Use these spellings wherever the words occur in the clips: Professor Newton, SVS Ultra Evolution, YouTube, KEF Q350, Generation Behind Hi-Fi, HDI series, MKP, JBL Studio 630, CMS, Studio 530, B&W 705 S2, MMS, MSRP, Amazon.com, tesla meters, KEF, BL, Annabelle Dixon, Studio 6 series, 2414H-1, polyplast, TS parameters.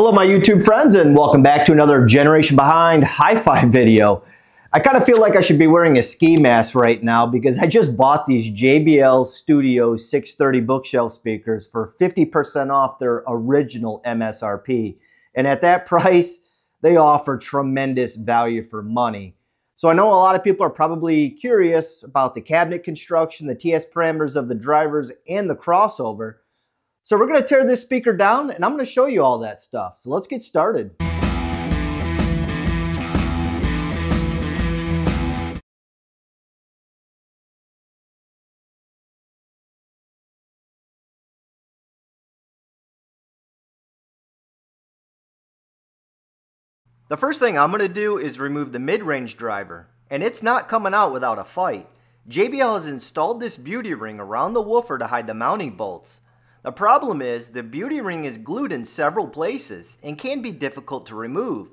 Hello my YouTube friends, and welcome back to another Generation Behind Hi-Fi video. I kind of feel like I should be wearing a ski mask right now because I just bought these JBL Studio 630 bookshelf speakers for 50% off their original MSRP. And at that price, they offer tremendous value for money. So I know a lot of people are probably curious about the cabinet construction, the TS parameters of the drivers, and the crossover. So we're going to tear this speaker down and I'm going to show you all that stuff. So let's get started. The first thing I'm going to do is remove the mid-range driver, and it's not coming out without a fight. JBL has installed this beauty ring around the woofer to hide the mounting bolts. The problem is the beauty ring is glued in several places and can be difficult to remove.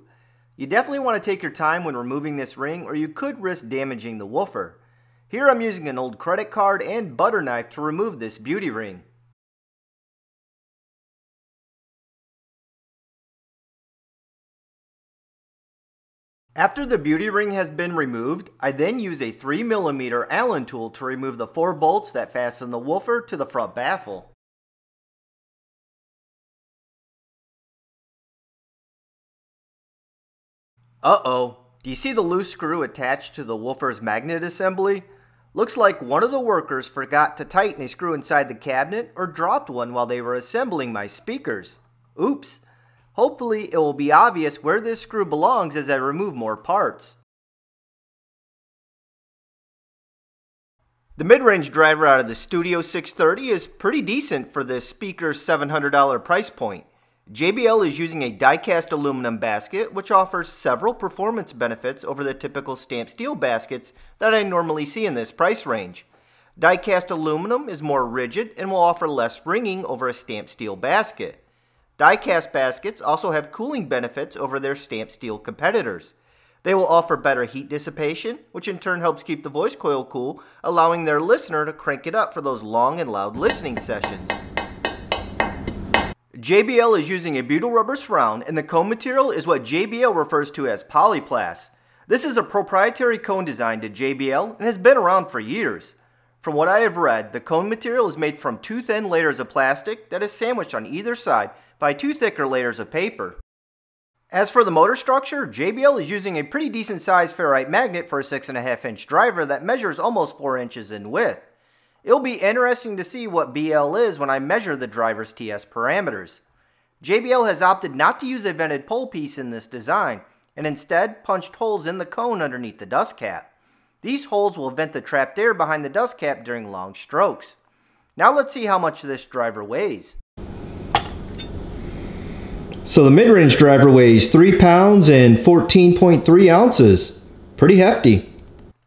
You definitely want to take your time when removing this ring, or you could risk damaging the woofer. Here I'm using an old credit card and butter knife to remove this beauty ring. After the beauty ring has been removed, I then use a 3mm Allen tool to remove the 4 bolts that fasten the woofer to the front baffle. Uh-oh, do you see the loose screw attached to the woofer's magnet assembly? Looks like one of the workers forgot to tighten a screw inside the cabinet or dropped one while they were assembling my speakers. Oops. Hopefully it will be obvious where this screw belongs as I remove more parts. The mid-range driver out of the Studio 630 is pretty decent for this speaker's $700 price point. JBL is using a die-cast aluminum basket, which offers several performance benefits over the typical stamped steel baskets that I normally see in this price range. Die-cast aluminum is more rigid and will offer less ringing over a stamped steel basket. Die-cast baskets also have cooling benefits over their stamped steel competitors. They will offer better heat dissipation, which in turn helps keep the voice coil cool, allowing their listener to crank it up for those long and loud listening sessions. JBL is using a butyl rubber surround, and the cone material is what JBL refers to as polyplast. This is a proprietary cone design to JBL and has been around for years. From what I have read, the cone material is made from 2 thin layers of plastic that is sandwiched on either side by 2 thicker layers of paper. As for the motor structure, JBL is using a pretty decent sized ferrite magnet for a 6.5-inch driver that measures almost 4 inches in width. It'll be interesting to see what BL is when I measure the driver's TS parameters. JBL has opted not to use a vented pole piece in this design, and instead punched holes in the cone underneath the dust cap. These holes will vent the trapped air behind the dust cap during long strokes. Now let's see how much this driver weighs. So the mid-range driver weighs 3 pounds and 14.3 ounces. Pretty hefty.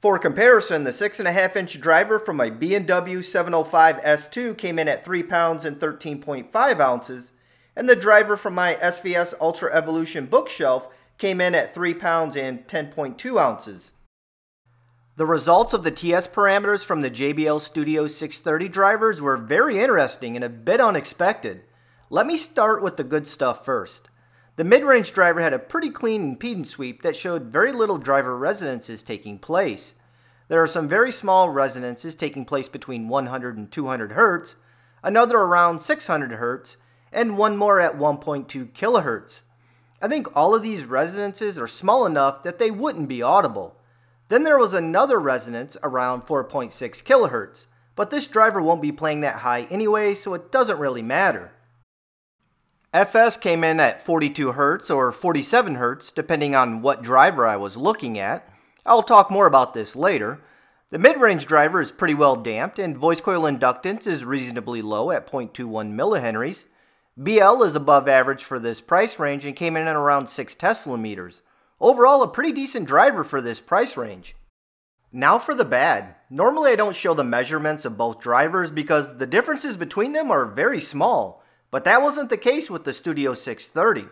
For comparison, the 6.5-inch driver from my B&W 705 S2 came in at 3 pounds and 13.5 ounces, and the driver from my SVS Ultra Evolution bookshelf came in at 3 pounds and 10.2 ounces. The results of the TS parameters from the JBL Studio 630 drivers were very interesting and a bit unexpected. Let me start with the good stuff first. The mid-range driver had a pretty clean impedance sweep that showed very little driver resonances taking place. There are some very small resonances taking place between 100 and 200 Hz, another around 600 Hz, and one more at 1.2 kHz. I think all of these resonances are small enough that they wouldn't be audible. Then there was another resonance around 4.6 kHz, but this driver won't be playing that high anyway, so it doesn't really matter. FS came in at 42 Hz or 47 Hz depending on what driver I was looking at. I'll talk more about this later. The mid-range driver is pretty well damped, and voice coil inductance is reasonably low at 0.21 mH. BL is above average for this price range and came in at around 6 Tesla meters. Overall, a pretty decent driver for this price range. Now for the bad. Normally I don't show the measurements of both drivers because the differences between them are very small. But that wasn't the case with the Studio 630.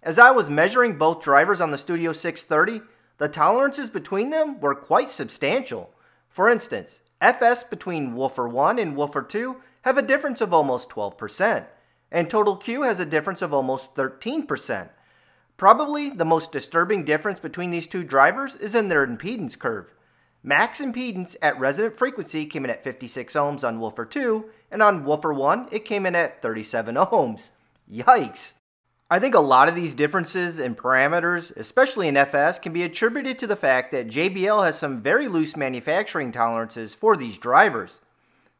As I was measuring both drivers on the Studio 630, the tolerances between them were quite substantial. For instance, FS between woofer 1 and woofer 2 have a difference of almost 12%. and total Q has a difference of almost 13%. Probably the most disturbing difference between these two drivers is in their impedance curve. Max impedance at resonant frequency came in at 56 ohms on woofer 2, and on woofer 1 it came in at 37 ohms. Yikes! I think a lot of these differences in parameters, especially in FS, can be attributed to the fact that JBL has some very loose manufacturing tolerances for these drivers.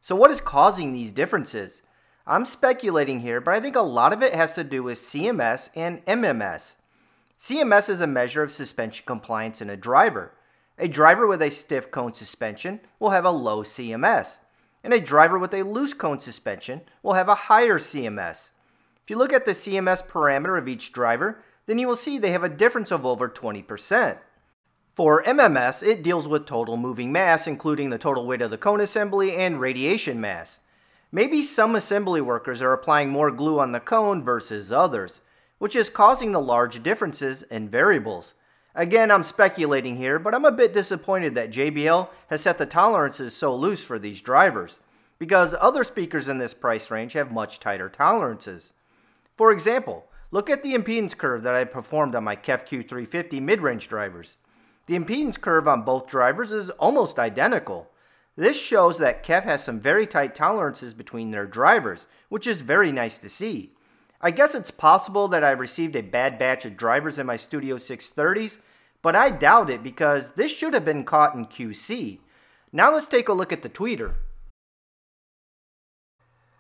So what is causing these differences? I'm speculating here, but I think a lot of it has to do with CMS and MMS. CMS is a measure of suspension compliance in a driver. A driver with a stiff cone suspension will have a low CMS, and a driver with a loose cone suspension will have a higher CMS. If you look at the CMS parameter of each driver, then you will see they have a difference of over 20%. For MMS, it deals with total moving mass, including the total weight of the cone assembly and radiation mass. Maybe some assembly workers are applying more glue on the cone versus others, which is causing the large differences in variables. Again, I'm speculating here, but I'm a bit disappointed that JBL has set the tolerances so loose for these drivers, because other speakers in this price range have much tighter tolerances. For example, look at the impedance curve that I performed on my KEF Q350 mid-range drivers. The impedance curve on both drivers is almost identical. This shows that KEF has some very tight tolerances between their drivers, which is very nice to see. I guess it's possible that I received a bad batch of drivers in my Studio 630s, but I doubt it because this should have been caught in QC. Now let's take a look at the tweeter.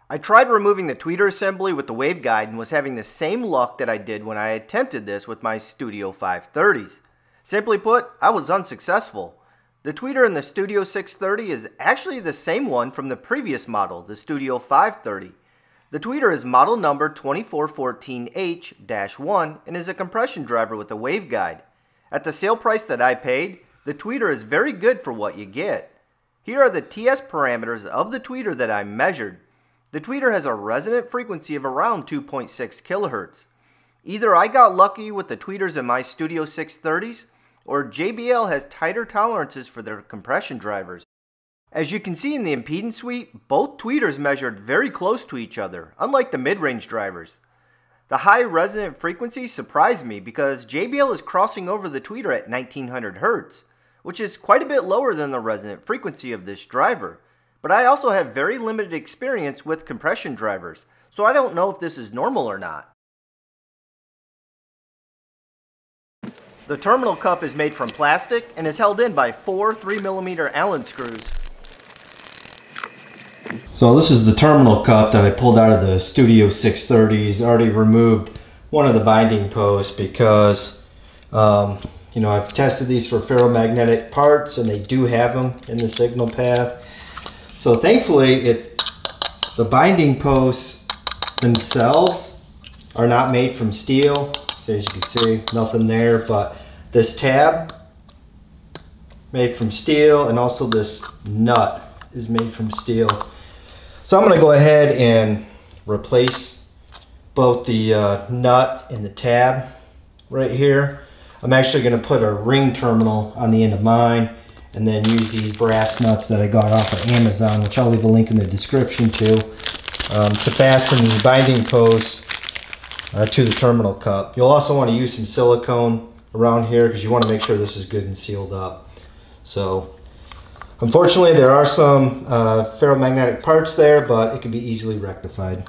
I tried removing the tweeter assembly with the waveguide and was having the same luck that I did when I attempted this with my Studio 530s. Simply put, I was unsuccessful. The tweeter in the Studio 630 is actually the same one from the previous model, the Studio 530. The tweeter is model number 2414H-1 and is a compression driver with a waveguide. At the sale price that I paid, the tweeter is very good for what you get. Here are the TS parameters of the tweeter that I measured. The tweeter has a resonant frequency of around 2.6 kHz. Either I got lucky with the tweeters in my Studio 630s, or JBL has tighter tolerances for their compression drivers. As you can see in the impedance suite, both tweeters measured very close to each other, unlike the mid-range drivers. The high resonant frequency surprised me because JBL is crossing over the tweeter at 1900 Hz, which is quite a bit lower than the resonant frequency of this driver. But I also have very limited experience with compression drivers, so I don't know if this is normal or not. The terminal cup is made from plastic and is held in by four 3mm Allen screws. So this is the terminal cup that I pulled out of the Studio 630s. I already removed one of the binding posts because you know, I've tested these for ferromagnetic parts and they do have them in the signal path. So thankfully, the binding posts themselves are not made from steel. So as you can see, nothing there, but this tab made from steel and also this nut is made from steel. So I'm gonna go ahead and replace both the nut and the tab right here. I'm actually gonna put a ring terminal on the end of mine and then use these brass nuts that I got off of Amazon, which I'll leave a link in the description to fasten the binding post to the terminal cup. You'll also want to use some silicone around here because you want to make sure this is good and sealed up. So, unfortunately, there are some ferromagnetic parts there, but it can be easily rectified.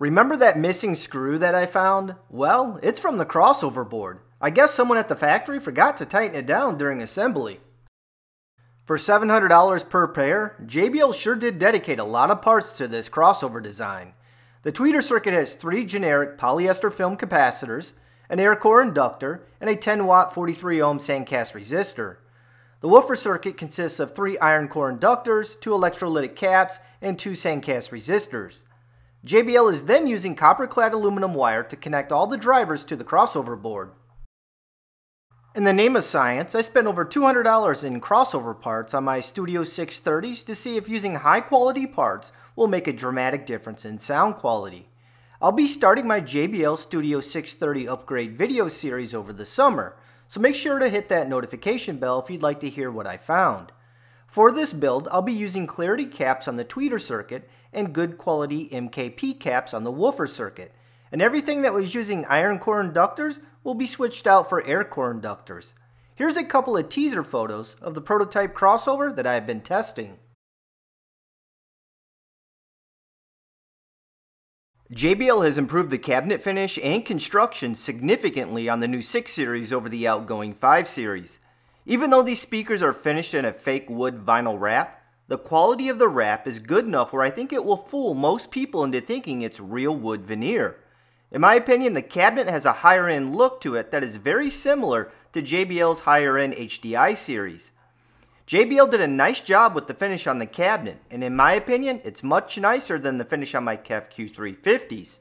Remember that missing screw that I found? Well, it's from the crossover board. I guess someone at the factory forgot to tighten it down during assembly. For $700 per pair, JBL sure did dedicate a lot of parts to this crossover design. The tweeter circuit has three generic polyester film capacitors, an air core inductor, and a 10-watt 43-ohm sandcast resistor. The woofer circuit consists of three iron core inductors, two electrolytic caps, and two sandcast resistors. JBL is then using copper-clad aluminum wire to connect all the drivers to the crossover board. In the name of science, I spent over $200 in crossover parts on my Studio 630s to see if using high-quality parts will make a dramatic difference in sound quality. I'll be starting my JBL Studio 630 upgrade video series over the summer, so make sure to hit that notification bell if you'd like to hear what I found. For this build, I'll be using clarity caps on the tweeter circuit and good quality MKP caps on the woofer circuit. And everything that was using iron core inductors will be switched out for air core inductors. Here's a couple of teaser photos of the prototype crossover that I have been testing. JBL has improved the cabinet finish and construction significantly on the new 6 series over the outgoing 5 series. Even though these speakers are finished in a fake wood vinyl wrap, the quality of the wrap is good enough where I think it will fool most people into thinking it's real wood veneer. In my opinion, the cabinet has a higher end look to it that is very similar to JBL's higher end HDI series. JBL did a nice job with the finish on the cabinet, and in my opinion, it's much nicer than the finish on my KEF Q350s.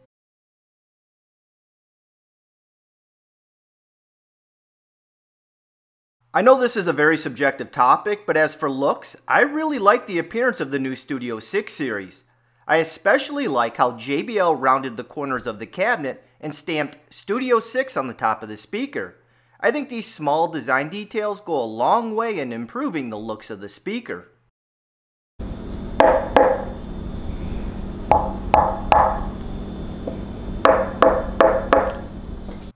I know this is a very subjective topic, but as for looks, I really like the appearance of the new Studio 6 series. I especially like how JBL rounded the corners of the cabinet and stamped Studio 6 on the top of the speaker. I think these small design details go a long way in improving the looks of the speaker.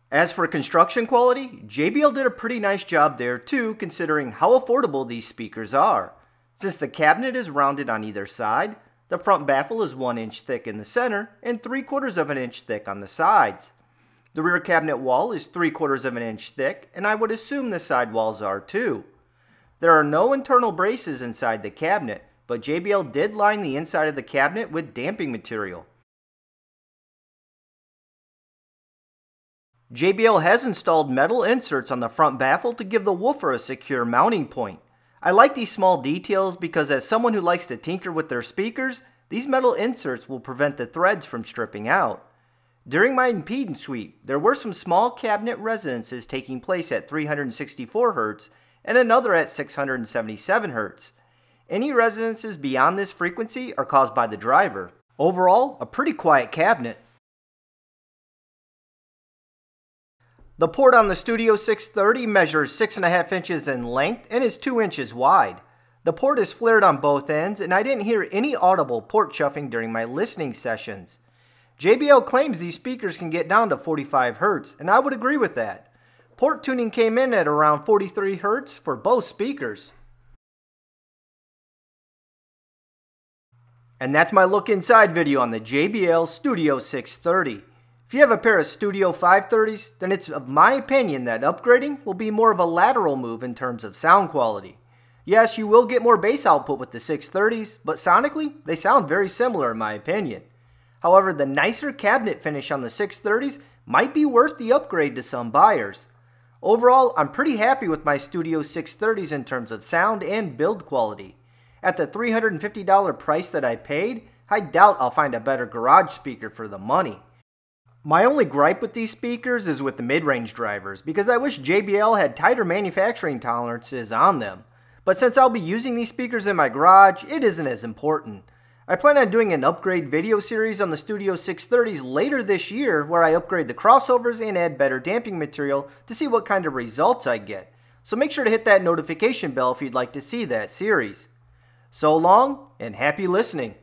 As for construction quality, JBL did a pretty nice job there too, considering how affordable these speakers are. Since the cabinet is rounded on either side, the front baffle is 1 inch thick in the center and 3/4 of an inch thick on the sides. The rear cabinet wall is 3/4 of an inch thick, and I would assume the side walls are too. There are no internal braces inside the cabinet, but JBL did line the inside of the cabinet with damping material. JBL has installed metal inserts on the front baffle to give the woofer a secure mounting point. I like these small details because as someone who likes to tinker with their speakers, these metal inserts will prevent the threads from stripping out. During my impedance sweep, there were some small cabinet resonances taking place at 364 Hz and another at 677 Hz. Any resonances beyond this frequency are caused by the driver. Overall, a pretty quiet cabinet. The port on the Studio 630 measures 6.5 inches in length and is 2 inches wide. The port is flared on both ends, and I didn't hear any audible port chuffing during my listening sessions. JBL claims these speakers can get down to 45 Hz, and I would agree with that. Port tuning came in at around 43 Hz for both speakers. And that's my look inside video on the JBL Studio 630. If you have a pair of Studio 530s, then it's of my opinion that upgrading will be more of a lateral move in terms of sound quality. Yes, you will get more bass output with the 630s, but sonically, they sound very similar in my opinion. However, the nicer cabinet finish on the 630s might be worth the upgrade to some buyers. Overall, I'm pretty happy with my Studio 630s in terms of sound and build quality. At the $350 price that I paid, I doubt I'll find a better garage speaker for the money. My only gripe with these speakers is with the mid-range drivers, because I wish JBL had tighter manufacturing tolerances on them. But since I'll be using these speakers in my garage, it isn't as important. I plan on doing an upgrade video series on the Studio 630s later this year where I upgrade the crossovers and add better damping material to see what kind of results I get. So make sure to hit that notification bell if you'd like to see that series. So long and happy listening.